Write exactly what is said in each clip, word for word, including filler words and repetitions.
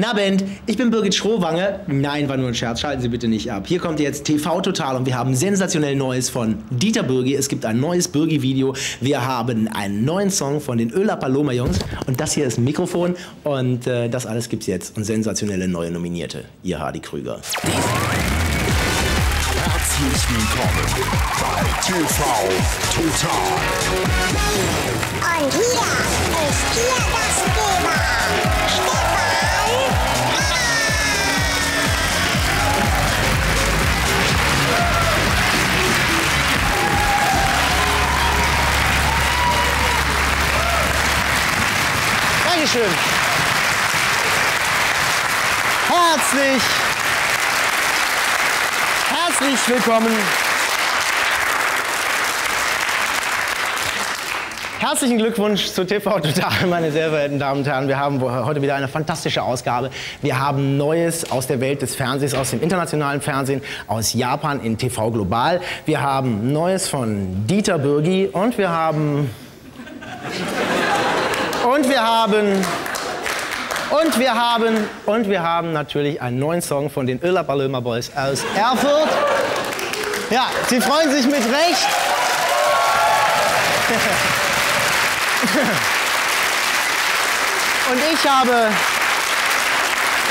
Na Band, ich bin Birgit Schrowange. Nein, war nur ein Scherz, schalten Sie bitte nicht ab. Hier kommt jetzt T V Total und wir haben sensationell Neues von Dieter Bürgy. Es gibt ein neues Bürgy-Video. Wir haben einen neuen Song von den Ö La Paloma Jungs. Und das hier ist ein Mikrofon und äh, das alles gibt's jetzt. Und sensationelle neue Nominierte. Ihr Hardy Krüger. Herzlich willkommen bei T V Total. Und hier ist Ihr Gastgeber, Stefan Raab. Dankeschön. Herzlich Herzlich willkommen. Herzlichen Glückwunsch zu T V Total, meine sehr verehrten Damen und Herren. Wir haben heute wieder eine fantastische Ausgabe. Wir haben Neues aus der Welt des Fernsehens, aus dem internationalen Fernsehen, aus Japan in T V Global. Wir haben Neues von Dieter Bürgy und wir haben... und wir haben... Und wir haben, und wir haben natürlich einen neuen Song von den Ö La Paloma Boys aus Erfurt. Ja, sie freuen sich mit Recht. Und ich habe,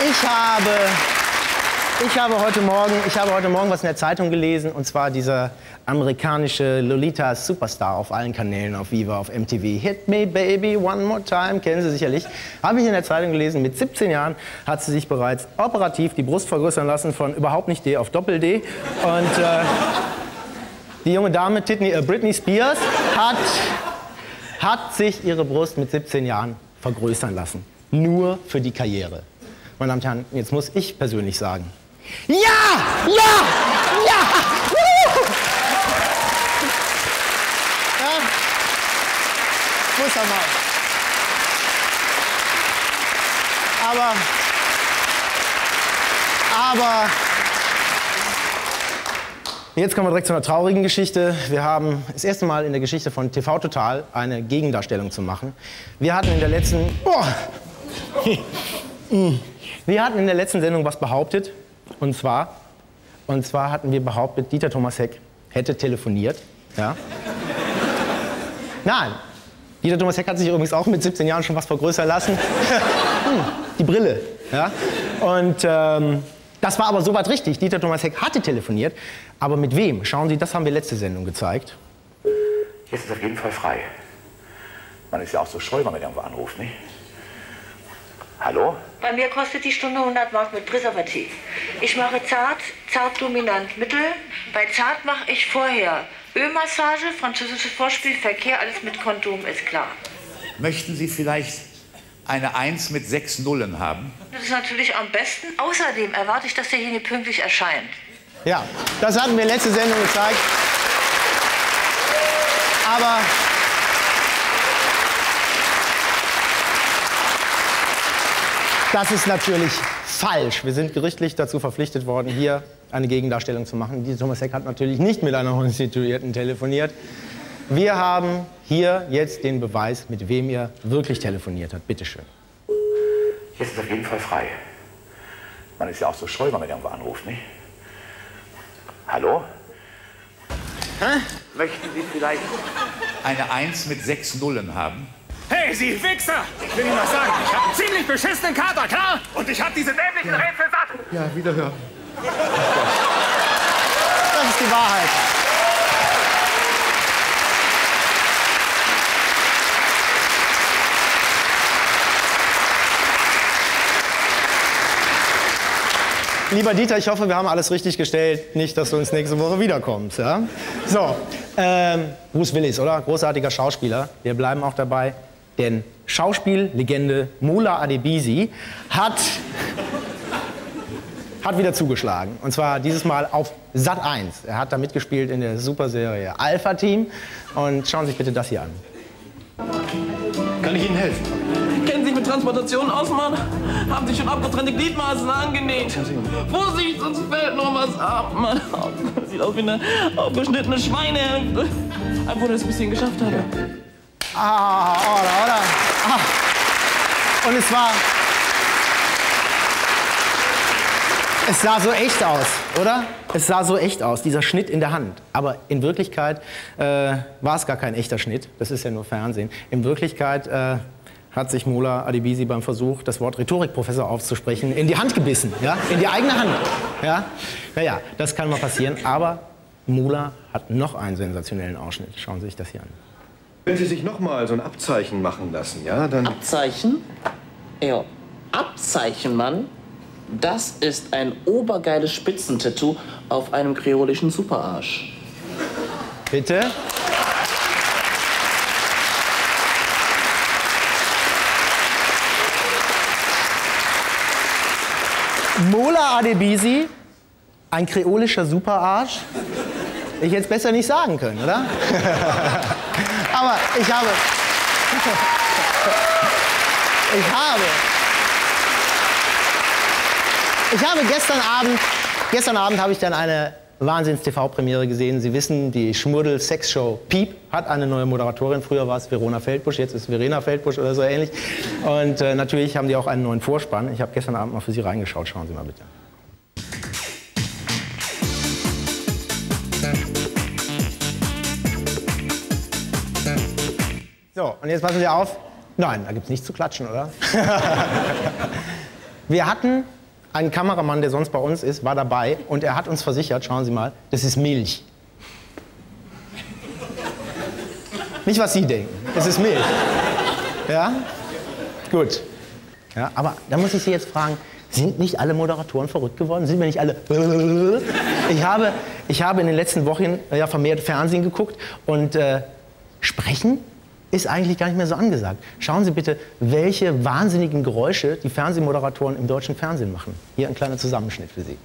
ich habe, ich habe heute Morgen, ich habe heute Morgen was in der Zeitung gelesen, und zwar dieser amerikanische Lolita-Superstar auf allen Kanälen, auf Viva, auf M T V. Hit me baby one more time, kennen Sie sicherlich. Habe ich in der Zeitung gelesen, mit siebzehn Jahren hat sie sich bereits operativ die Brust vergrößern lassen von überhaupt nicht D auf Doppel-D. Und äh, die junge Dame Titney, äh, Britney Spears hat, hat sich ihre Brust mit siebzehn Jahren vergrößern lassen. Nur für die Karriere. Meine Damen und Herren, jetzt muss ich persönlich sagen. Ja! Ja! Ja! Muss er mal. Aber, aber, jetzt kommen wir direkt zu einer traurigen Geschichte. Wir haben das erste Mal in der Geschichte von T V Total eine Gegendarstellung zu machen. Wir hatten in der letzten, oh, wir hatten in der letzten Sendung was behauptet. Und zwar, und zwar hatten wir behauptet, Dieter Thomas Heck hätte telefoniert. Ja? Nein. Dieter Thomas Heck hat sich übrigens auch mit siebzehn Jahren schon was vergrößern lassen. Die Brille. Ja? Und ähm, das war aber soweit richtig. Dieter Thomas Heck hatte telefoniert. Aber mit wem? Schauen Sie, das haben wir letzte Sendung gezeigt. Jetzt ist auf jeden Fall frei. Man ist ja auch so scheu, wenn man irgendwo anruft, nicht? Hallo? Bei mir kostet die Stunde hundert Mark mit Präservativ. Ich mache zart, zart dominant Mittel. Bei zart mache ich vorher Ölmassage, französisches Vorspiel, Verkehr, alles mit Kondom, ist klar. Möchten Sie vielleicht eine Eins mit sechs Nullen haben? Das ist natürlich am besten. Außerdem erwarte ich, dass derjenige pünktlich erscheint. Ja, das hatten wir letzte Sendung gezeigt. Aber... das ist natürlich falsch. Wir sind gerichtlich dazu verpflichtet worden, hier eine Gegendarstellung zu machen. Dieter Thomas Heck hat natürlich nicht mit einer Prostituierten telefoniert. Wir haben hier jetzt den Beweis, mit wem er wirklich telefoniert hat. Bitte schön. Jetzt ist auf jeden Fall frei. Man ist ja auch so scheu, wenn man irgendwo anruft, nicht? Hallo? Hä? Möchten Sie vielleicht eine Eins mit sechs Nullen haben? Hey, Sie Wichser! Ich will Ihnen was sagen. Ich hab einen ziemlich beschissenen Kater, klar? Und ich hab diese dämlichen ja. Rätsel satt! Ja, wiederhören. Das ist die Wahrheit. Lieber Dieter, ich hoffe, wir haben alles richtig gestellt. Nicht, dass du uns nächste Woche wiederkommst, ja? So, ähm, Bruce Willis, oder? Großartiger Schauspieler. Wir bleiben auch dabei. Denn Schauspiellegende Mola Adebisi hat, hat wieder zugeschlagen. Und zwar dieses Mal auf Sat eins. Er hat da mitgespielt in der Superserie Alpha Team. Und schauen Sie sich bitte das hier an. Kann ich Ihnen helfen? Kennen Sie sich mit Transplantationen aus, Mann? Haben Sie schon abgetrennte Gliedmaßen angenäht? Vorsicht, sonst fällt noch was ab, Mann. Sieht aus wie eine aufgeschnittene Schweinehälfte. Ein Wunder, dass ich es ein bisschen geschafft habe. Ah, oder, oder. Ah. Und es war, Es sah so echt aus, oder? Es sah so echt aus, dieser Schnitt in der Hand. Aber in Wirklichkeit äh, war es gar kein echter Schnitt. Das ist ja nur Fernsehen. In Wirklichkeit äh, hat sich Mola Adebisi beim Versuch, das Wort Rhetorikprofessor aufzusprechen, in die Hand gebissen. Ja? In die eigene Hand. Ja? Naja, das kann mal passieren. Aber Mola hat noch einen sensationellen Ausschnitt. Schauen Sie sich das hier an. Wenn Sie sich noch mal so ein Abzeichen machen lassen, ja, dann... Abzeichen? Ja. Abzeichen, Mann? Das ist ein obergeiles Spitzentattoo auf einem kreolischen Superarsch. Bitte? Mola Adebisi, ein kreolischer Superarsch? Ich hätte es besser nicht sagen können, oder? Aber ich habe... Ich habe... Ich habe gestern Abend, gestern Abend habe ich dann eine Wahnsinns-T V-Premiere gesehen. Sie wissen, die Schmuddel-Sex-Show Piep hat eine neue Moderatorin. Früher war es Verona Feldbusch, jetzt ist Verena Feldbusch oder so ähnlich. Und äh, natürlich haben die auch einen neuen Vorspann. Ich habe gestern Abend mal für Sie reingeschaut. Schauen Sie mal bitte. So, und jetzt passen Sie auf. Nein, da gibt es nichts zu klatschen, oder? Wir hatten... Ein Kameramann, der sonst bei uns ist, war dabei und er hat uns versichert, schauen Sie mal, das ist Milch. Nicht, was Sie denken, es ist Milch. Ja? Gut. Ja, aber da muss ich Sie jetzt fragen, sind nicht alle Moderatoren verrückt geworden? Sind wir nicht alle... Ich habe, ich habe in den letzten Wochen ja, vermehrt Fernsehen geguckt und äh, sprechen ist eigentlich gar nicht mehr so angesagt. Schauen Sie bitte, welche wahnsinnigen Geräusche die Fernsehmoderatoren im deutschen Fernsehen machen. Hier ein kleiner Zusammenschnitt für Sie.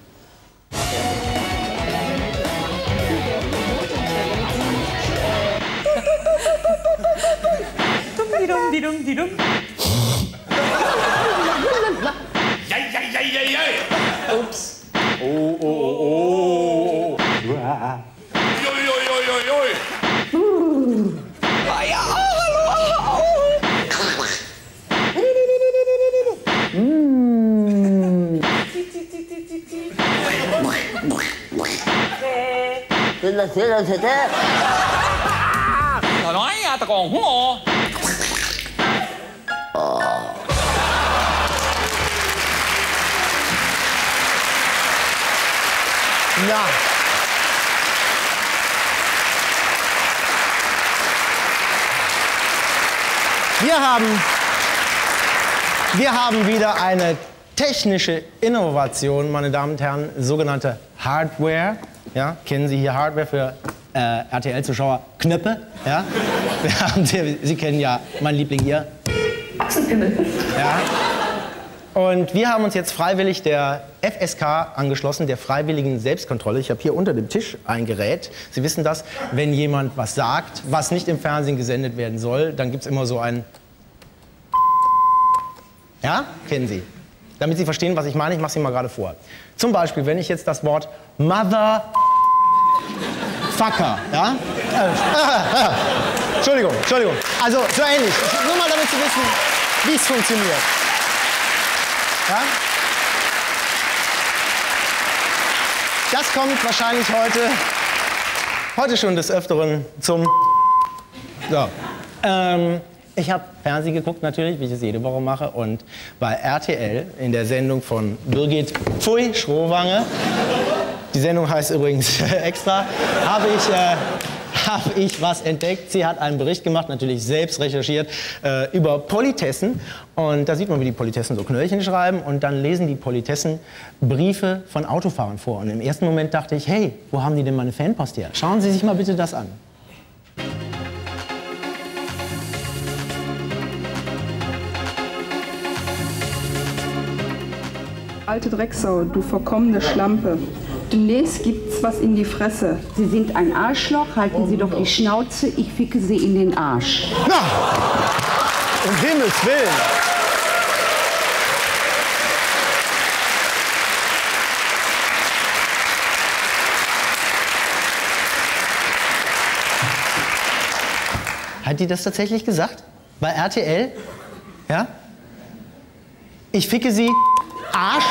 Ups. Oh, oh, oh, oh. Ja. Wir haben, wir haben wieder eine technische Innovation, meine Damen und Herren, sogenannte Hardware. Ja, kennen Sie hier Hardware für äh, R T L-Zuschauer? Knöpfe. Ja? Wir haben, Sie kennen ja mein Liebling hier. Achsenpimmel. Ja. Und wir haben uns jetzt freiwillig der F S K angeschlossen, der freiwilligen Selbstkontrolle. Ich habe hier unter dem Tisch ein Gerät. Sie wissen das, wenn jemand was sagt, was nicht im Fernsehen gesendet werden soll, dann gibt es immer so ein... Ja, kennen Sie. Damit Sie verstehen, was ich meine, ich mache es Ihnen mal gerade vor. Zum Beispiel, wenn ich jetzt das Wort Motherfucker, ja? Äh, äh, äh. Entschuldigung, Entschuldigung. Also, so ähnlich. Nur mal, damit Sie wissen, wie es funktioniert. Ja? Das kommt wahrscheinlich heute, heute schon des Öfteren zum... So. Ähm, Ich habe Fernsehen geguckt, natürlich, wie ich es jede Woche mache. Und bei R T L in der Sendung von Birgit Pfui Schrowange, die Sendung heißt übrigens extra, habe ich, äh, hab ich was entdeckt. Sie hat einen Bericht gemacht, natürlich selbst recherchiert, äh, über Politessen. Und da sieht man, wie die Politessen so Knöllchen schreiben. Und dann lesen die Politessen Briefe von Autofahrern vor. Und im ersten Moment dachte ich, hey, wo haben die denn meine Fanpost her? Schauen Sie sich mal bitte das an. Alte Drecksau, du verkommene Schlampe. Demnächst gibt's was in die Fresse. Sie sind ein Arschloch, halten Sie doch die Schnauze, ich ficke Sie in den Arsch. Na! Um Himmels Willen! Hat die das tatsächlich gesagt? Bei R T L? Ja? Ich ficke Sie... Arsch?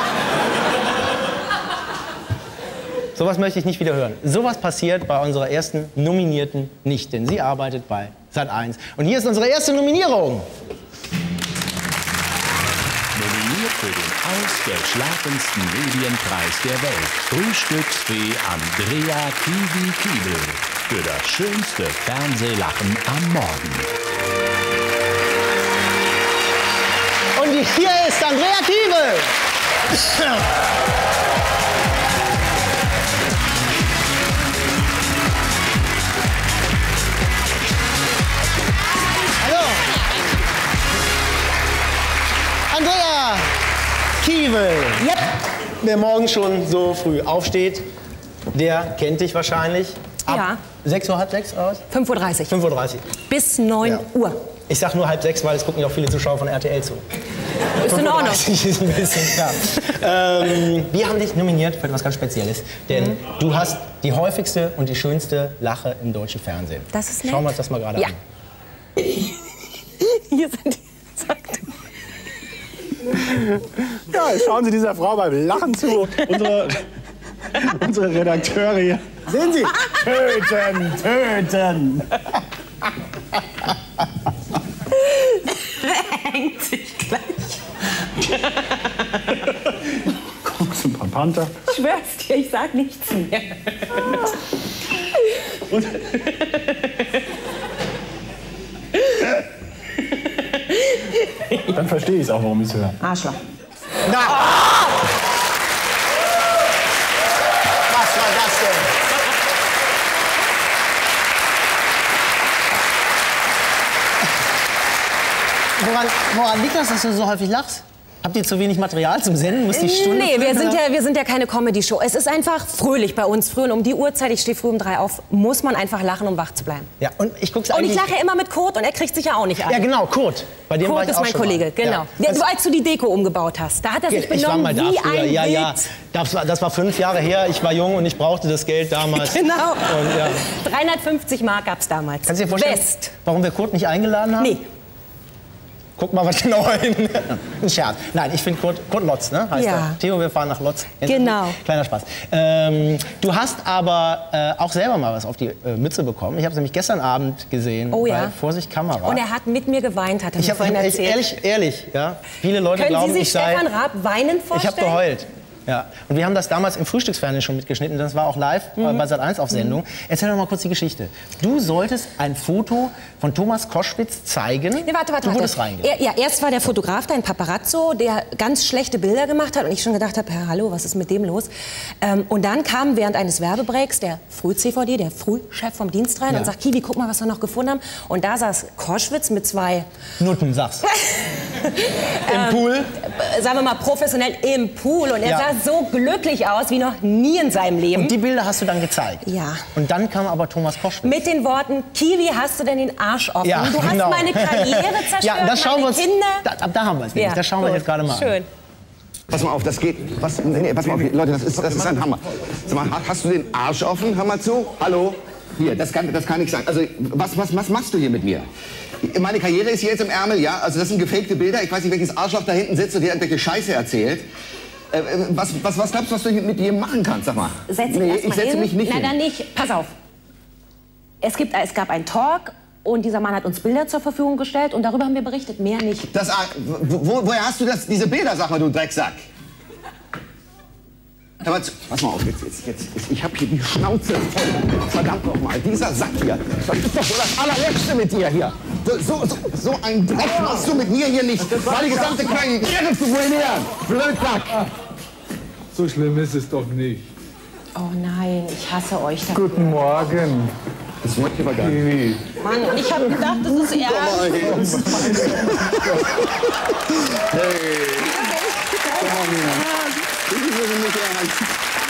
Sowas möchte ich nicht wieder hören. Sowas passiert bei unserer ersten Nominierten nicht, denn sie arbeitet bei Sat eins. Und hier ist unsere erste Nominierung. Nominiert für den ausgeschlafensten Medienpreis der Welt. Frühstücksfee Andrea Kiewel für das schönste Fernsehlachen am Morgen. Und hier ist Andrea Kiewel. Andrea Kiewel. Ja. Wer morgen schon so früh aufsteht, der kennt dich wahrscheinlich. Ab ja. sechs Uhr, halb sechs aus? fünf Uhr dreißig. fünf Uhr dreißig. Bis neun ja. Uhr. Ich sag nur halb sechs, weil es gucken ja auch viele Zuschauer von R T L zu. Ist in Ordnung. Ist ein bisschen klar. ähm, wir haben dich nominiert für etwas ganz Spezielles, denn mhm. du hast die häufigste und die schönste Lache im deutschen Fernsehen. Das ist nett. Schauen wir uns das mal gerade ja. an. Hier sind die, sagt ja, schauen Sie dieser Frau beim Lachen zu. Unsere, unsere Redakteure hier. Sehen Sie? Töten, töten. Er hängt sich gleich. Guckst du ein paar Panther? Ich schwör's dir, ich sag nichts mehr. Und dann verstehe ich es auch, warum ich es höre. Arschloch. Na! Ah! Was war das denn? Woran, woran liegt das, dass du so häufig lachst? Habt ihr zu wenig Material zum Senden? Muss die Stunde nee, wir sind, ja, wir sind ja keine Comedy-Show. Es ist einfach fröhlich bei uns. Früh und um die Uhrzeit, ich stehe früh um drei auf, muss man einfach lachen, um wach zu bleiben. Ja, und ich guck's Und ich lache immer mit Kurt und er kriegt sich ja auch nicht an. Ja, genau, Kurt. Bei dem Kurt war ich ist auch mein schon Kollege, mal. Genau. Ja. Ja, du, als du die Deko umgebaut hast, da hat er sich benommen ich war mal da wie früher. ein ja, ja. Das, war, das war fünf Jahre her, ich war jung und ich brauchte das Geld damals. Genau. Und, ja. dreihundertfünfzig Mark gab's damals. Kannst du dir vorstellen, Best. warum wir Kurt nicht eingeladen haben? Nee. Guck mal, was genauer hin. Ein Scherz. Nein, ich finde Kurt, Kurt Lotz, ne? Heißt ja. er. Theo, wir fahren nach Lotz. Genau. Kleiner Spaß. Ähm, du hast aber äh, auch selber mal was auf die äh, Mütze bekommen. Ich habe es nämlich gestern Abend gesehen. Oh ja. Bei Vorsicht Kamera. Und er hat mit mir geweint, hat er ich mir vorhin erzählt. Ehrlich, ehrlich, ja. Viele Leute Können glauben, Sie sich ich sei... Stefan Raab weinen vorstellen? Ich habe geheult. Ja. Und wir haben das damals im Frühstücksfernsehen schon mitgeschnitten. Das war auch live mhm. bei Sat eins auf Sendung. Mhm. Erzähl doch mal kurz die Geschichte. Du solltest ein Foto von Thomas Koschwitz zeigen. Nee, warte, warte, du wurdest reingegangen. Ja, erst war der Fotograf da, ein Paparazzo, der ganz schlechte Bilder gemacht hat. Und ich schon gedacht habe, hallo, was ist mit dem los? Ähm, und dann kam während eines Werbebreaks der Früh-C V D, der Frühchef vom Dienst rein ja. und sagt, Kiwi, guck mal, was wir noch gefunden haben. Und da saß Koschwitz mit zwei... Nutten, sagst Im Pool? Ähm, sagen wir mal professionell im Pool. Und er ja. sah so glücklich aus wie noch nie in seinem Leben. Und die Bilder hast du dann gezeigt? Ja. Und dann kam aber Thomas Koschwitz. Mit den Worten, Kiwi, hast du denn den Arsch offen? Ja, du hast genau. meine Karriere zerstört, ja, das schauen meine wir uns, Kinder. Da, da haben wir es nämlich, ja, das schauen gut. wir jetzt gerade mal Schön. an. Pass mal auf, das geht, was, nee, pass mal auf, Leute, das ist, das ist ein Hammer. Sag mal, hast du den Arsch offen? Hör mal zu, hallo? Hier, das kann, das kann ich sagen. Also, was, was, was machst du hier mit mir? Meine Karriere ist hier jetzt im Ärmel, ja? Also, das sind gefakte Bilder. Ich weiß nicht, welches Arschloch da hinten sitzt und dir irgendwelche Scheiße erzählt. Äh, was, was, was glaubst du, was du mit dir machen kannst? Sag mal. Setz nee, ich setze hin. mich nicht Nein, hin. Nein, dann nicht. Pass auf. Es, gibt, es gab einen Talk und dieser Mann hat uns Bilder zur Verfügung gestellt und darüber haben wir berichtet. Mehr nicht. Das, wo, woher hast du das, diese Bilder, sag mal, du Drecksack? Aber jetzt, pass mal auf, jetzt, jetzt, jetzt, ich hab hier die Schnauze voll. Verdammt nochmal, dieser Sack hier. Das ist doch wohl das allerletzte mit dir hier. So, so, so ein Dreck machst du mit mir hier nicht. War die gesamte Karriere zu ruinieren. Blödsack. So schlimm ist es doch nicht. Oh nein, ich hasse euch dafür. Guten Morgen. Das wollte ich aber gar nicht. Mann, und ich hab gedacht, das ist ernst. Hey. Ich würde mich ernst.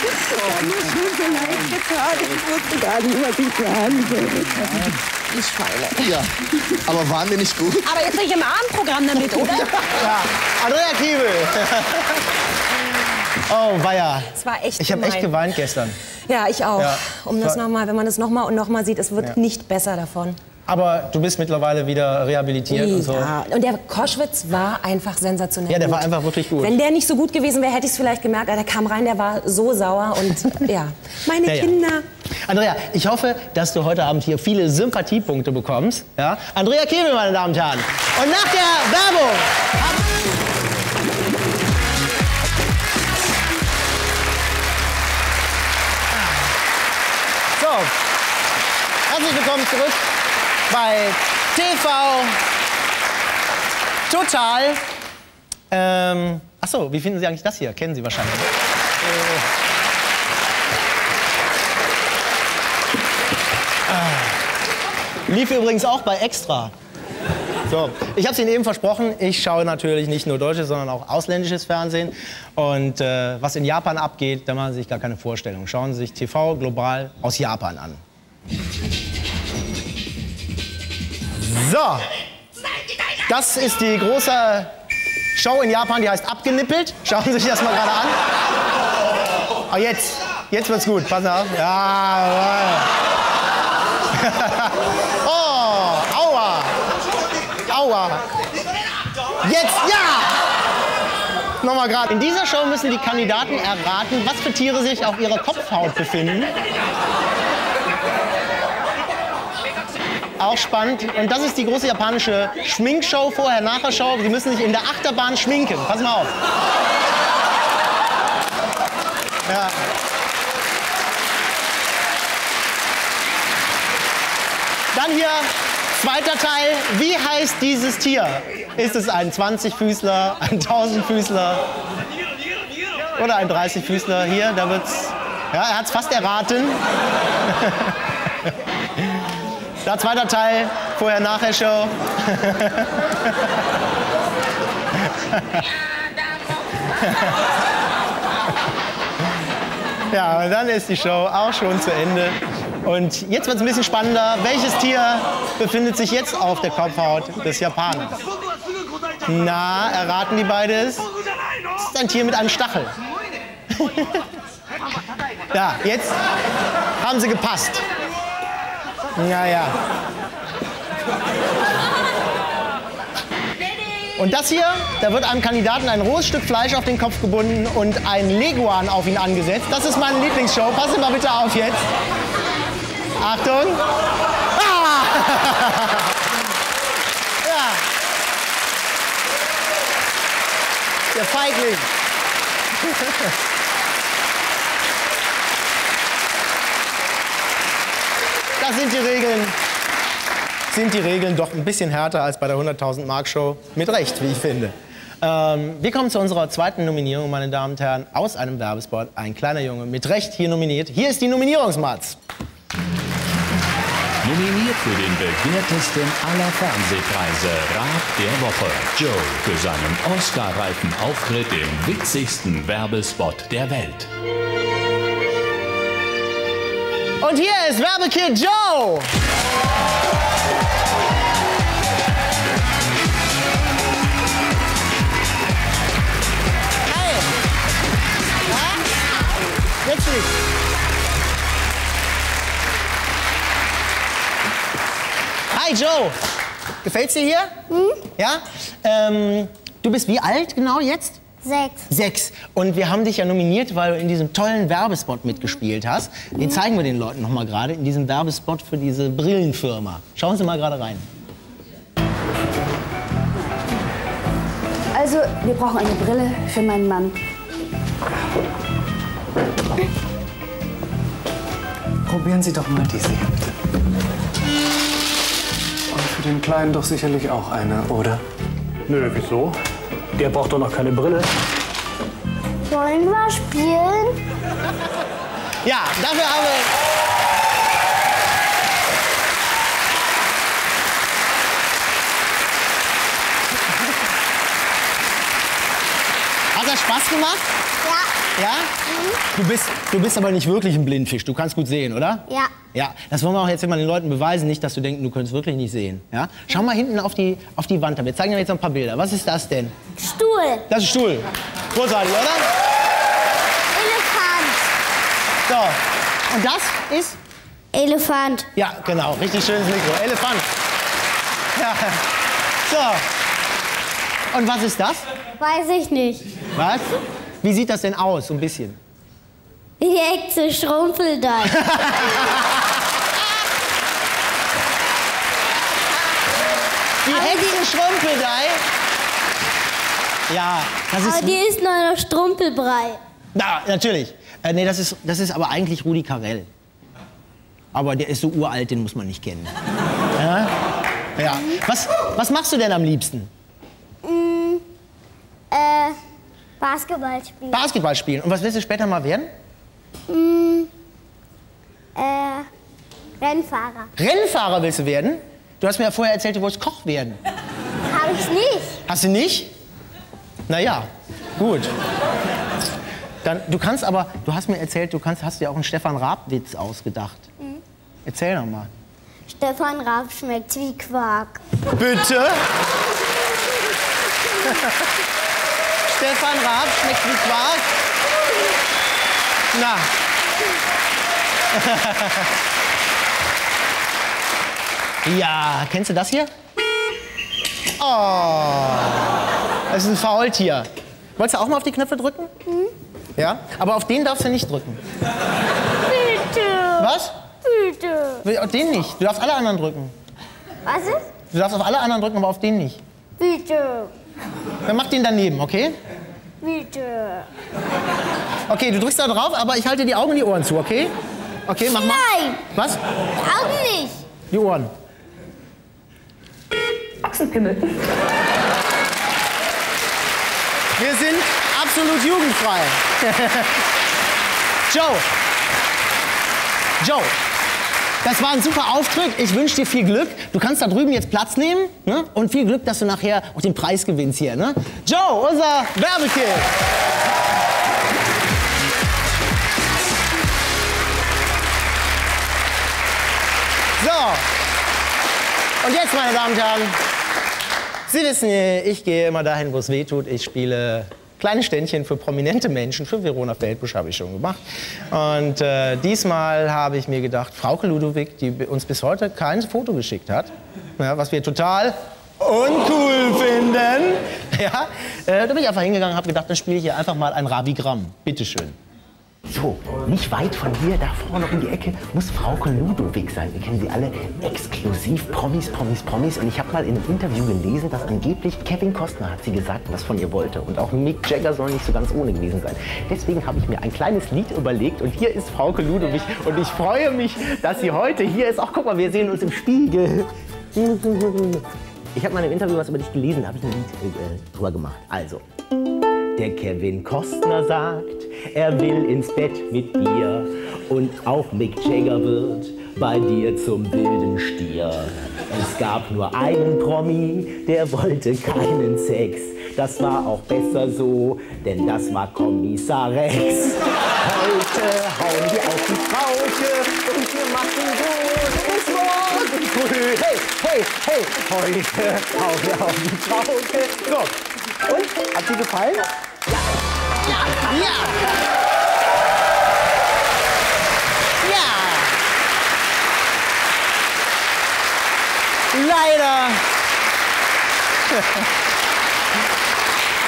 Ich habe mir schon so leid getan. Ich wusste gar nicht, was ich behandelt habe. Ich feile. Ja, aber waren wir nicht gut? Aber jetzt bin ich im Abendprogramm damit, oder? Ja, Andrea Kiewel. Oh, weia. Es war echt Ich habe echt geweint gestern. Ja, ich auch. Ja, um das noch mal, wenn man das nochmal und nochmal sieht, es wird ja. nicht besser davon. Aber du bist mittlerweile wieder rehabilitiert ja. und so. Und der Koschwitz war einfach sensationell. Ja, der gut. war einfach wirklich gut. Wenn der nicht so gut gewesen wäre, hätte ich es vielleicht gemerkt. Aber der kam rein, der war so sauer. Und ja, meine ja, Kinder. Ja. Andrea, ich hoffe, dass du heute Abend hier viele Sympathiepunkte bekommst. Ja? Andrea Kiewel, meine Damen und Herren. Und nach der Werbung. So, herzlich willkommen zurück bei T V Total. Ähm, achso, wie finden Sie eigentlich das hier? Kennen Sie wahrscheinlich. Äh. Äh. Lief übrigens auch bei Extra. So, ich habe es Ihnen eben versprochen, ich schaue natürlich nicht nur deutsches, sondern auch ausländisches Fernsehen. Und äh, was in Japan abgeht, da machen Sie sich gar keine Vorstellung. Schauen Sie sich T V global aus Japan an. So, das ist die große Show in Japan, die heißt Abgenippelt. Schauen Sie sich das mal gerade an. Oh, jetzt, jetzt wird's gut, pass auf. Ja, oh, aua, aua. Jetzt, ja! Nochmal gerade. In dieser Show müssen die Kandidaten erraten, was für Tiere sich auf ihrer Kopfhaut befinden. Auch spannend. Und das ist die große japanische Schminkshow, Vorher-Nachher-Show. Sie müssen sich in der Achterbahn schminken. Pass mal auf. Ja. Dann hier, zweiter Teil. Wie heißt dieses Tier? Ist es ein zwanzigfüßler, ein tausendfüßler oder ein dreißigfüßler? Hier, da wird's. Ja, er hat's fast erraten. Der zweite Teil, Vorher-Nachher-Show. Ja, und dann ist die Show auch schon zu Ende. Und jetzt wird es ein bisschen spannender. Welches Tier befindet sich jetzt auf der Kopfhaut des Japaners? Na, erraten die beides? Es ist ein Tier mit einem Stachel. Ja, jetzt haben sie gepasst. Ja, ja. Und das hier, da wird einem Kandidaten ein rohes Stück Fleisch auf den Kopf gebunden und ein Leguan auf ihn angesetzt. Das ist meine Lieblingsshow. Passen Sie mal bitte auf jetzt. Achtung. Ah! Ja. Der Feigling. Das sind die Regeln. Sind die Regeln doch ein bisschen härter als bei der hunderttausend Mark Show? Mit Recht, wie ich finde. Ähm, wir kommen zu unserer zweiten Nominierung, meine Damen und Herren, aus einem Werbespot. Ein kleiner Junge mit Recht hier nominiert. Hier ist die Nominierungsmatz. Nominiert für den begehrtesten aller Fernsehpreise Rat der Woche. Joe für seinen Oscar-reifen Auftritt im witzigsten Werbespot der Welt. Und hier ist Werbekid Joe! Hey! Ah. Jetzt nicht. Hi Joe! Gefällt's dir hier? Mhm. Ja? Ähm, du bist wie alt genau jetzt? Sechs. Sechs. Und wir haben dich ja nominiert, weil du in diesem tollen Werbespot mitgespielt hast. Den zeigen wir den Leuten noch mal gerade, in diesem Werbespot für diese Brillenfirma. Schauen Sie mal gerade rein. Also, wir brauchen eine Brille für meinen Mann. Probieren Sie doch mal diese hier, bitte. Und für den Kleinen doch sicherlich auch eine, oder? Nö, wieso? Der braucht doch noch keine Brille. Wollen wir spielen? Ja, dafür haben wir... Hat das Spaß gemacht? Ja. Ja? Mhm. Du bist, du bist aber nicht wirklich ein Blindfisch. Du kannst gut sehen, oder? Ja. Ja, das wollen wir auch jetzt immer den Leuten beweisen, nicht, dass du denkst, du könntest wirklich nicht sehen. Ja? Schau mal hinten auf die, auf die Wand. Wir zeigen dir jetzt noch ein paar Bilder. Was ist das denn? Stuhl. Das ist ein Stuhl. Großartig, oder? Elefant. So, und das ist? Elefant. Ja, genau. Richtig schönes Mikro. Elefant. Ja. So. Und was ist das? Weiß ich nicht. Was? Wie sieht das denn aus, so ein bisschen? Die Hexe schrumpelt da. Die Hexenschrumpelei? Ja, das ist... Aber die ist nur noch Strumpelbrei. Na, natürlich. Äh, nee, das ist, das ist aber eigentlich Rudi Carell. Aber der ist so uralt, den muss man nicht kennen. Ja? Ja. Was, was machst du denn am liebsten? Mm, äh, Basketball spielen. Basketball spielen. Und was willst du später mal werden? Mm, äh, Rennfahrer. Rennfahrer willst du werden? Du hast mir ja vorher erzählt, du wolltest Koch werden. Habe ich nicht. Hast du nicht? Naja, gut. Dann, du kannst aber, du hast mir erzählt, du kannst, hast dir auch einen Stefan Raab-Witz ausgedacht. Mhm. Erzähl doch mal. Stefan Raab schmeckt wie Quark. Bitte? Stefan Raab schmeckt wie Quark? Na. Ja, kennst du das hier? Oh, das ist ein Faultier. Wolltest du auch mal auf die Knöpfe drücken? Mhm. Ja, aber auf den darfst du nicht drücken. Bitte. Was? Bitte. Auf den nicht. Du darfst alle anderen drücken. Was ist? Du darfst auf alle anderen drücken, aber auf den nicht. Bitte. Dann mach den daneben, okay? Bitte. Okay, du drückst da drauf, aber ich halte die Augen und die Ohren zu, okay? Okay, mach mal. Nein. Was? Die Augen nicht. Die Ohren. Ochsenpimmel. Wir sind absolut jugendfrei. Joe. Joe. Das war ein super Auftritt. Ich wünsche dir viel Glück. Du kannst da drüben jetzt Platz nehmen. Ne? Und viel Glück, dass du nachher auch den Preis gewinnst hier. Ne? Joe, unser Werbekill. So. Und jetzt, meine Damen und Herren, Sie wissen, ich gehe immer dahin, wo es weh tut. Ich spiele kleine Ständchen für prominente Menschen. Für Verona Feldbusch habe ich schon gemacht. Und äh, diesmal habe ich mir gedacht, Frauke Ludowig, die uns bis heute kein Foto geschickt hat, ja, was wir total uncool finden, ja, äh, da bin ich einfach hingegangen und habe gedacht, dann spiele ich hier einfach mal ein Ravigramm. Bitteschön. So, nicht weit von hier, da vorne um die Ecke, muss Frauke Ludowig sein. Wir kennen sie alle exklusiv, Promis, Promis, Promis. Und ich habe mal in einem Interview gelesen, dass angeblich Kevin Costner hat sie gesagt, was von ihr wollte. Und auch Mick Jagger soll nicht so ganz ohne gewesen sein. Deswegen habe ich mir ein kleines Lied überlegt und hier ist Frauke Ludowig. Und ich freue mich, dass sie heute hier ist. Ach, guck mal, wir sehen uns im Spiegel. Ich habe mal im Interview was über dich gelesen, da habe ich ein Lied äh, drüber gemacht. Also, der Kevin Costner sagt, er will ins Bett mit dir und auch Mick Jagger wird bei dir zum wilden Stier. Es gab nur einen Promi, der wollte keinen Sex. Das war auch besser so, denn das war Kommissar Rex. Heute hauen wir auf die Frauke und wir machen gut bis morgen früh. Hey, hey, hey, heute hauen wir auf die Frauke. So, und? Hat dir gefallen? Ja. Ja! Ja! Ja! Leider!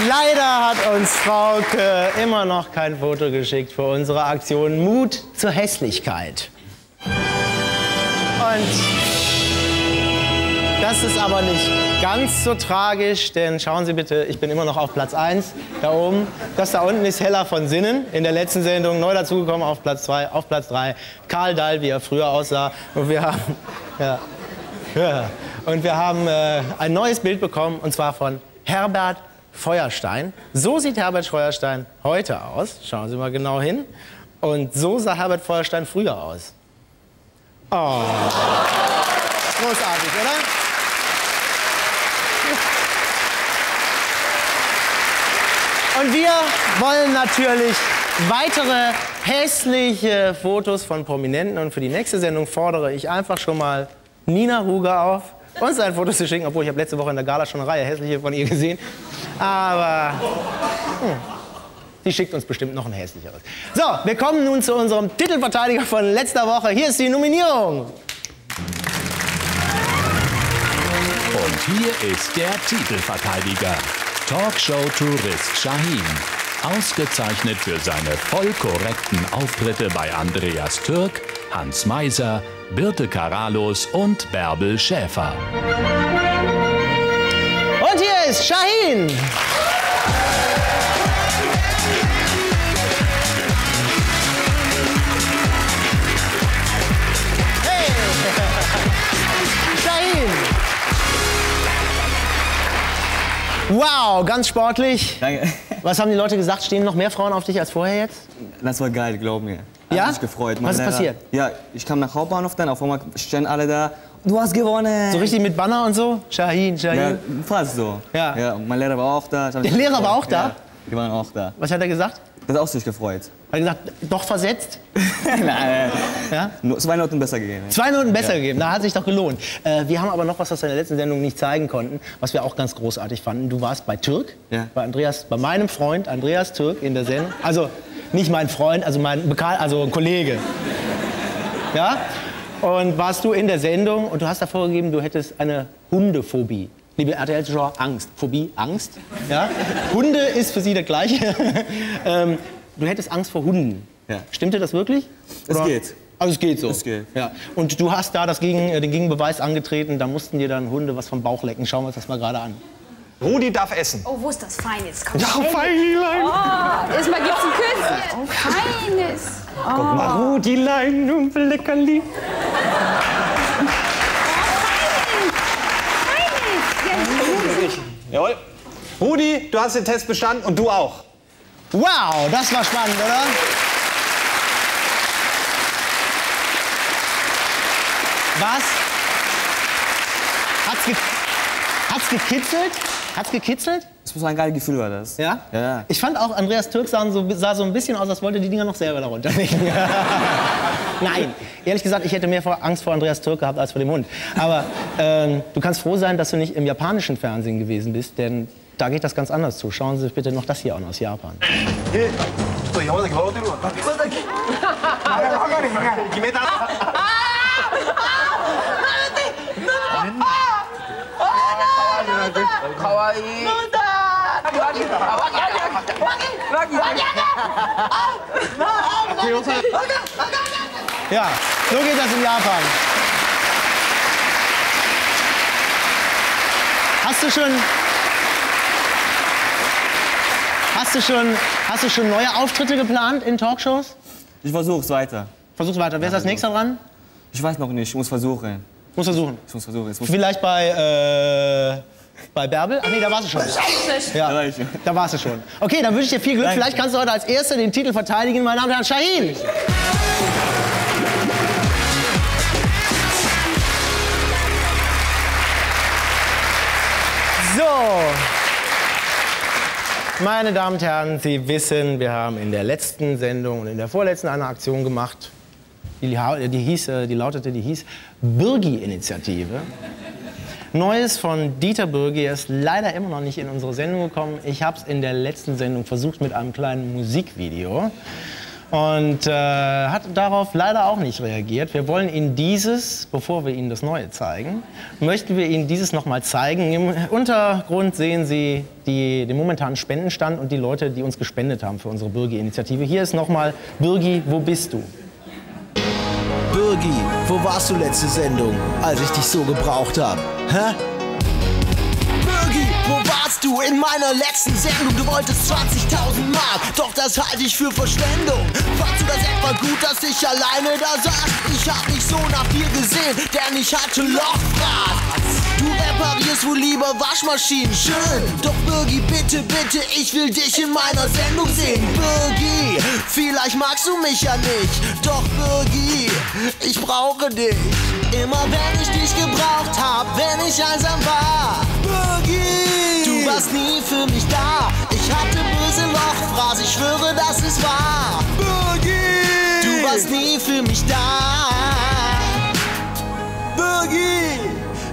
Leider hat uns Frauke immer noch kein Foto geschickt für unsere Aktion Mut zur Hässlichkeit. Und das ist aber nicht ganz so tragisch, denn schauen Sie bitte, ich bin immer noch auf Platz eins, da oben. Das da unten ist Hella von Sinnen, in der letzten Sendung neu dazugekommen auf Platz zwei, auf Platz drei. Karl Dahl, wie er früher aussah. Und wir haben, ja, ja. Und wir haben äh, ein neues Bild bekommen, und zwar von Herbert Feuerstein. So sieht Herbert Feuerstein heute aus, schauen Sie mal genau hin. Und so sah Herbert Feuerstein früher aus. Oh. Großartig, oder? Und wir wollen natürlich weitere hässliche Fotos von Prominenten. Und für die nächste Sendung fordere ich einfach schon mal Nina Huga auf, uns ein Foto zu schicken. Obwohl, ich habe letzte Woche in der Gala schon eine Reihe hässliche von ihr gesehen. Aber hm, die schickt uns bestimmt noch ein hässlicheres. So, wir kommen nun zu unserem Titelverteidiger von letzter Woche. Hier ist die Nominierung. Und Und hier ist der Titelverteidiger, Talkshow-Tourist Shahin. Ausgezeichnet für seine voll korrekten Auftritte bei Andreas Türck, Hans Meiser, Birte Karalus und Bärbel Schäfer. Und hier ist Shahin. Wow, ganz sportlich. Danke. Was haben die Leute gesagt? Stehen noch mehr Frauen auf dich als vorher jetzt? Das war geil, glaub mir. Hat ja? Mich gefreut. Man, was ist passiert? Ja, ich kam nach Hauptbahnhof, dann auf einmal stehen alle da. Du hast gewonnen! So richtig mit Banner und so? Shahin, Shahin. Ja, fast so. Ja. Ja, und mein Lehrer war auch da. Der Lehrer gefreut. War auch da? Ja, die waren auch da. Was hat er gesagt? Das hat auch sich gefreut. Hat er gesagt, doch versetzt? Nein. Ja? Zwei Noten besser gegeben. Zwei Noten besser ja. gegeben, da hat sich doch gelohnt. Äh, wir haben aber noch was aus deiner letzten Sendung nicht zeigen konnten, was wir auch ganz großartig fanden. Du warst bei Türck, ja. bei Andreas, bei meinem Freund Andreas Türck in der Sendung. Also nicht mein Freund, also mein Bekannter, also ein Kollege. Ja? Und warst du in der Sendung und du hast davor gegeben, du hättest eine Hundephobie. Liebe R T L-Zuschauer, Angst. Phobie, Angst. Ja? Hunde ist für Sie der gleiche. ähm, du hättest Angst vor Hunden. Ja. Stimmte das wirklich? Oder? Es geht. Also es geht so. Es geht. Ja. Und du hast da das Gegen, den Gegenbeweis angetreten, da mussten dir dann Hunde was vom Bauch lecken. Schauen wir uns das mal gerade an. Rudi darf essen. Oh, wo ist das Fein jetzt? Komm, ja, fein Lein. Oh, erstmal gibt's ein Küssen. Oh, feines. Oh. Guck mal, Rudi Lein und Leckerli. Jawohl. Rudi, du hast den Test bestanden und du auch. Wow, das war spannend, oder? Was? Hat's, ge hat's gekitzelt? Hat's gekitzelt? Das muss ein geiles Gefühl war das. Ja? Ja. Ich fand auch, Andreas Türck sah so, sah so ein bisschen aus, als wollte die Dinger noch selber darunter legen. Nein, ehrlich gesagt, ich hätte mehr Angst vor Andreas Türck gehabt als vor dem Hund. Aber ähm, du kannst froh sein, dass du nicht im japanischen Fernsehen gewesen bist, denn da geht das ganz anders zu. Schauen Sie sich bitte noch das hier an aus Japan. Ja, so geht das in Japan. Hast du schon, hast du schon, hast du schon neue Auftritte geplant in Talkshows? Ich versuch's weiter. Versuch's weiter. Wer ist das nächste dran? Ich weiß noch nicht. Ich muss versuchen. Muss versuchen. Ich muss versuchen. Ich muss Vielleicht bei. Äh Bei Bärbel? Ach nee, da warst du schon. Ja, da warst du schon. Okay, dann wünsche ich dir viel Glück. Danke. Vielleicht kannst du heute als Erster den Titel verteidigen. Mein Name ist Shahin. So. Meine Damen und Herren, Sie wissen, wir haben in der letzten Sendung und in der vorletzten eine Aktion gemacht, die, die, hieß, die lautete, die hieß Bürgy-Initiative. Neues von Dieter Bürgy, er ist leider immer noch nicht in unsere Sendung gekommen. Ich habe es in der letzten Sendung versucht mit einem kleinen Musikvideo und äh, hat darauf leider auch nicht reagiert. Wir wollen Ihnen dieses, bevor wir Ihnen das Neue zeigen, möchten wir Ihnen dieses noch mal zeigen. Im Untergrund sehen Sie die, den momentanen Spendenstand und die Leute, die uns gespendet haben für unsere Bürgy-Initiative. Hier ist noch mal Bürgy, wo bist du? Bürgy, wo warst du letzte Sendung, als ich dich so gebraucht habe? Hä? Bürgy, wo warst du in meiner letzten Sendung? Du wolltest zwanzigtausend Mark, doch das halte ich für Verschwendung. Fandst du das etwa gut, dass ich alleine da saß? Ich hab nicht so nach dir gesehen, denn ich hatte Lochfraß. Du reparierst wohl lieber Waschmaschinen, schön. Doch Bürgy, bitte, bitte, ich will dich in meiner Sendung sehen. Bürgy, vielleicht magst du mich ja nicht. Doch Bürgy, ich brauche dich. Immer wenn ich dich gebraucht hab, wenn ich einsam war. Bürgy, du warst nie für mich da. Ich hatte böse Lochfraß, ich schwöre, das ist wahr. Bürgy, du warst nie für mich da. Bürgy,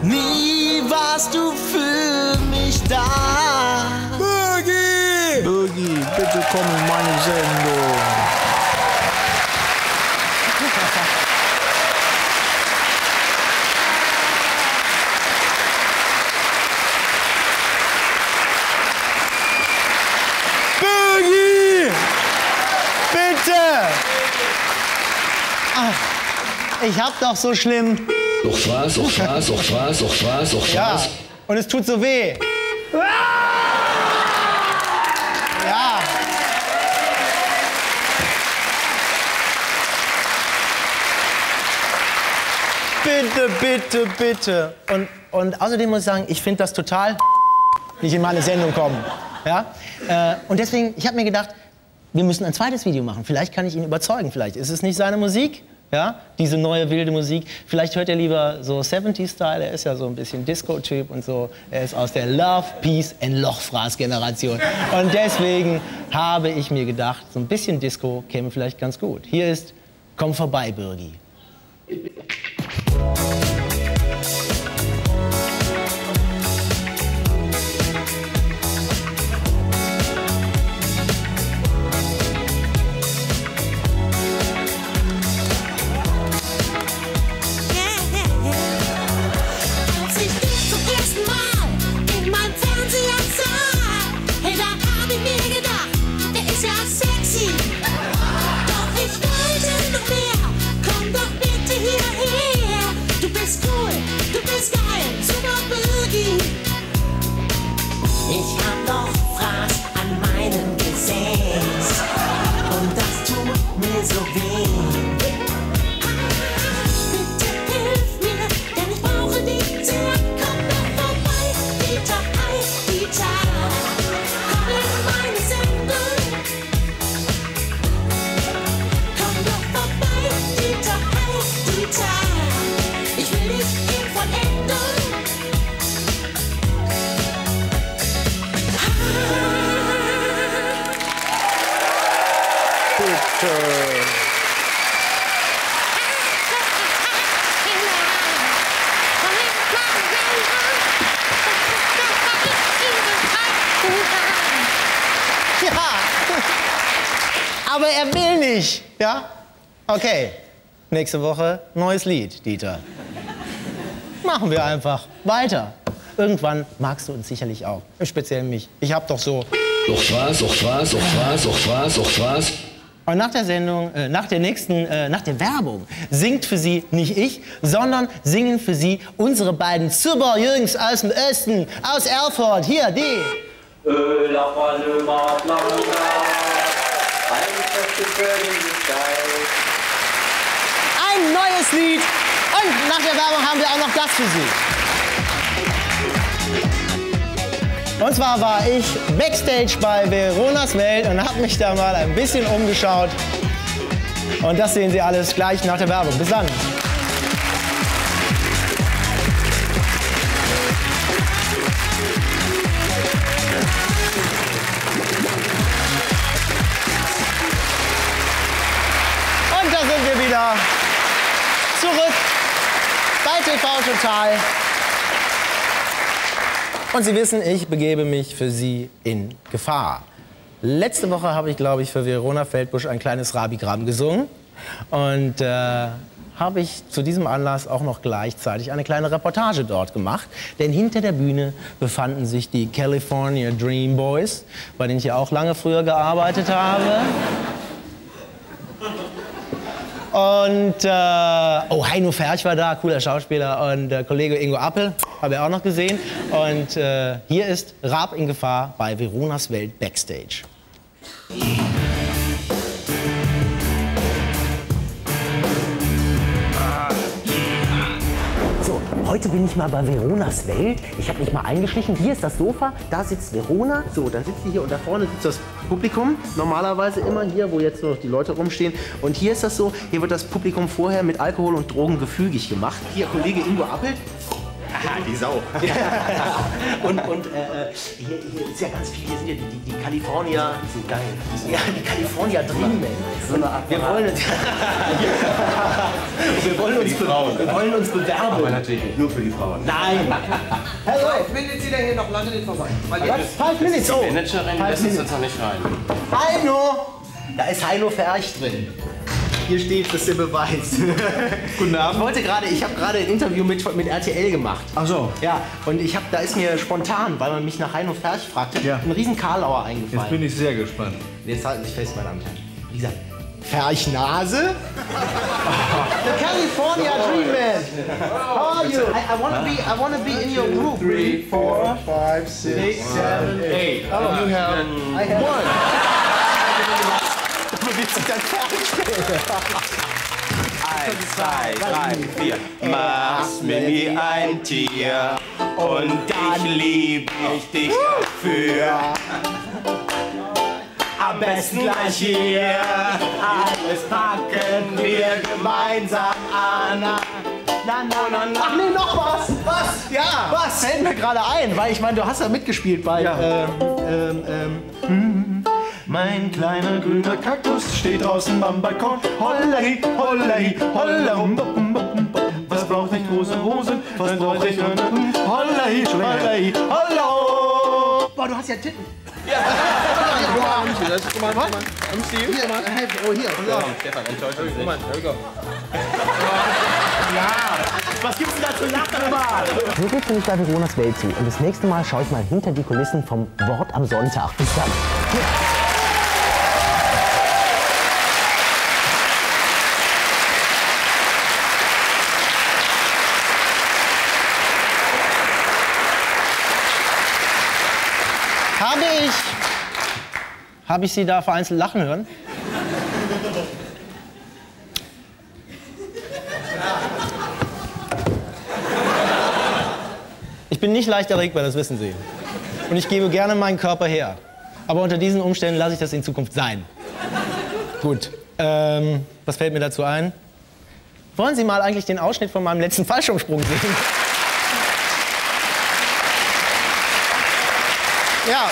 nie warst du für mich da. Bürgy! Bürgy, bitte komm in meine Sendung. Ach, ich hab doch so schlimm. Doch Fraß, doch Fraß, doch Fraß, doch Fraß, doch Fraß. Ja, und es tut so weh. Ja. Bitte, bitte, bitte. Und, und außerdem muss ich sagen, ich finde das total, nicht in meine Sendung kommen. Ja? Und deswegen, ich habe mir gedacht, wir müssen ein zweites Video machen. Vielleicht kann ich ihn überzeugen. Vielleicht ist es nicht seine Musik, ja? Diese neue wilde Musik. Vielleicht hört er lieber so siebziger-Style. Er ist ja so ein bisschen Disco-Typ und so. Er ist aus der Love, Peace and Lochfraß-Generation. Und deswegen habe ich mir gedacht, so ein bisschen Disco käme vielleicht ganz gut. Hier ist Komm vorbei, Bürgy. Aber er will nicht, ja? Okay, nächste Woche neues Lied, Dieter. Machen wir einfach weiter. Irgendwann magst du uns sicherlich auch, speziell mich. Ich hab doch so... Doch Fraß, doch Fraß, doch Fraß, doch Fraß, doch Fraß. Und nach der Sendung, äh, nach der nächsten, äh, nach der Werbung singt für Sie nicht ich, sondern singen für Sie unsere beiden Super-Jüngs aus dem Osten, aus Erfurt. Hier, die... Ö La Paloma Boys. Ein neues Lied und nach der Werbung haben wir auch noch das für Sie. Und zwar war ich Backstage bei Veronas Welt und habe mich da mal ein bisschen umgeschaut. Und das sehen Sie alles gleich nach der Werbung. Bis dann. Zurück bei T V Total. Und Sie wissen, ich begebe mich für Sie in Gefahr. Letzte Woche habe ich, glaube ich, für Verona Feldbusch ein kleines Rabigraben gesungen. Und äh, habe ich zu diesem Anlass auch noch gleichzeitig eine kleine Reportage dort gemacht. Denn hinter der Bühne befanden sich die California Dream Boys, bei denen ich ja auch lange früher gearbeitet habe. Und, äh, oh, Heino Ferch war da, cooler Schauspieler. Und äh, Kollege Ingo Appel, habe ich auch noch gesehen. Und äh, hier ist Raab in Gefahr bei Veronas Welt Backstage. So, heute bin ich mal bei Veronas Welt. Ich habe mich mal eingeschlichen. Hier ist das Sofa, da sitzt Verona. So, da sitzt sie hier und da vorne sitzt das Publikum, normalerweise immer hier, wo jetzt nur noch die Leute rumstehen. Und hier ist das so, hier wird das Publikum vorher mit Alkohol und Drogen gefügig gemacht. Hier, Kollege Ingo Appelt. Aha, die Sau. und und äh, hier, hier ist ja ganz viel, hier sind ja die, die, die California... Die sind geil. Ja, die California Dream, so eine Art. Wir wollen uns... wir, wollen uns Frauen, wir wollen uns bewerben. Aber natürlich nur für die Frauen. Nein! Hallo, findet ihr denn hier noch Leute nicht vorbei? Five Minutes, oh! Die Managerin lässt uns jetzt noch nicht rein. Heino! Da ist Heino Ferch drin. Hier steht, das ist der Beweis. Guten Abend. Ich wollte gerade, ich habe gerade ein Interview mit, mit R T L gemacht. Ach so. Ja, und ich habe, da ist mir spontan, weil man mich nach Heino Ferch fragte, ja, ein riesen Karlauer eingefallen. Jetzt bin ich sehr gespannt. Jetzt halten Sie sich fest, meine Damen und Herren. Wie gesagt, Ferchnase? The California Dreamman. How are you? I, I want to be. I want to be in your group. Three, four, five, six, eight, seven, eight. Oh, you have, I have one. Du willst dich dann fertig. Eins, zwei, drei, vier. Mach's mir wie ein Tier und dann lieb ich dich dafür. Am besten gleich hier, alles packen wir gemeinsam an. Na, na, na, na. Ach nee, noch was! Was? Ja! Was? Fällt mir gerade ein, weil ich meine, du hast ja mitgespielt bei... Ja. Ähm, ähm, ähm. Mein kleiner grüner Kaktus steht draußen am Balkon. Hollari, hollari, hollarum. Was braucht nicht große Hosen? Was braucht nicht eine Hollari, hollari, hollaro. Boah, du hast ja Titten. Ja. Das ist mal, mal, im Stil. Hier, mal, oh hier. Stefan, enttäuscht mich nicht. Ja, was gibt's denn da zu lachen, Mann? Wirklich bin ich bei Veronas Welt zu. Und das nächste Mal schaue ich mal hinter die Kulissen vom Wort am Sonntag. Bis dann. Habe ich, habe ich Sie da vereinzelt lachen hören? Ich bin nicht leicht erregbar, das wissen Sie. Und ich gebe gerne meinen Körper her. Aber unter diesen Umständen lasse ich das in Zukunft sein. Gut, ähm, was fällt mir dazu ein? Wollen Sie mal eigentlich den Ausschnitt von meinem letzten Fallschirmsprung sehen? Ja,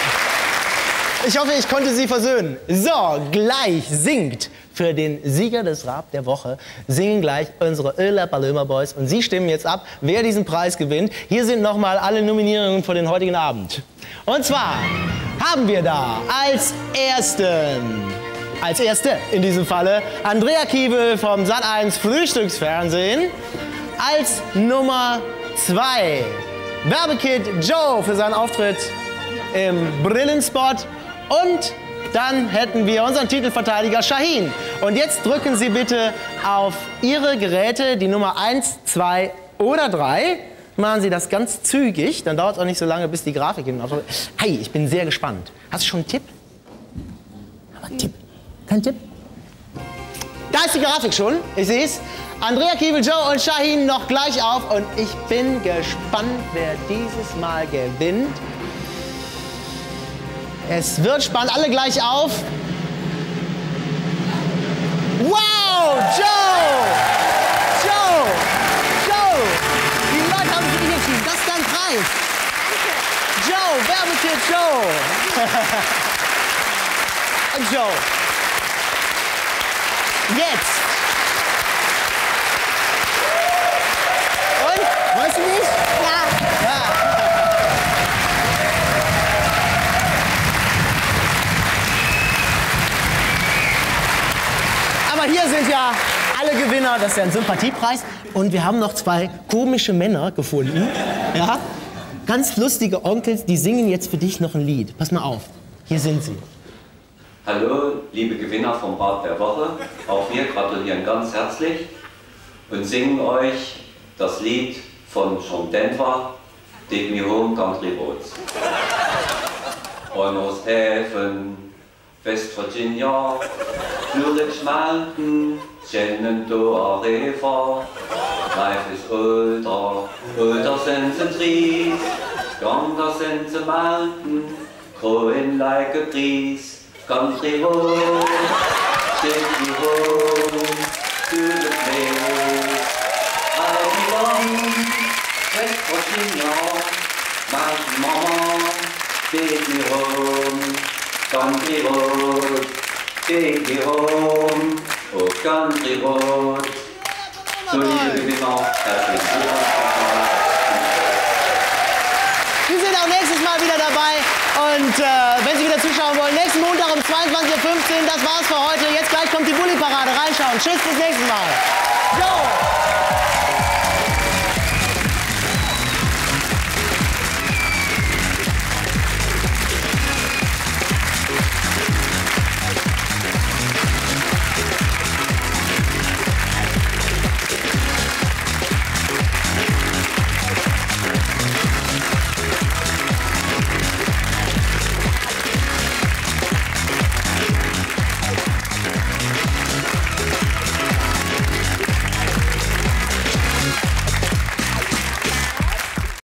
ich hoffe, ich konnte Sie versöhnen. So, gleich singt für den Sieger des Raab der Woche, singen gleich unsere Ö La Paloma Boys. Und Sie stimmen jetzt ab, wer diesen Preis gewinnt. Hier sind nochmal alle Nominierungen für den heutigen Abend. Und zwar haben wir da als Ersten, als Erste in diesem Falle, Andrea Kiewel vom Sat eins Frühstücksfernsehen. Als Nummer zwei Werbekid Joe für seinen Auftritt im Brillenspot. Und dann hätten wir unseren Titelverteidiger Shahin. Und jetzt drücken Sie bitte auf Ihre Geräte die Nummer eins, zwei oder drei. Machen Sie das ganz zügig, dann dauert es auch nicht so lange, bis die Grafik hinten aufkommt. Hey, ich bin sehr gespannt. Hast du schon einen Tipp? Aber einen Tipp? Kein Tipp? Da ist die Grafik schon, ich sehe es. Andrea Kiewel, Joe und Shahin noch gleich auf. Und ich bin gespannt, wer dieses Mal gewinnt. Es wird spannend, alle gleich auf. Wow, Joe! Joe! Joe! Die Leute haben sich entschieden, das ist dein Preis. Danke. Joe, Werbekid Joe. Und Joe. Jetzt. Und? Weißt du nicht? Ja. Ja. Aber hier sind ja alle Gewinner, das ist ja ein Sympathiepreis. Und wir haben noch zwei komische Männer gefunden. Ja? Ganz lustige Onkels, die singen jetzt für dich noch ein Lied. Pass mal auf, hier sind sie. Hallo, liebe Gewinner vom Raab der Woche. Auch wir gratulieren ganz herzlich und singen euch das Lied von John Denver, Take Me Home Country Roads. Almost Heaven. West Virginia, Blue Ridge Mountain, Shenandoah River. Life is older, older than the trees, younger than the mountain, growing like a breeze. Country road, take me home to the place I belong. West Virginia, mountain mama, take me home. Country road, take me home, oh country road. So liebe Gewinner, herzlichen Glückwunsch. Wir sind auch nächstes Mal wieder dabei und äh, wenn Sie wieder zuschauen wollen, nächsten Montag um zweiundzwanzig Uhr fünfzehn, das war's für heute. Jetzt gleich kommt die Bulli-Parade, reinschauen. Tschüss, bis nächstes Mal. So.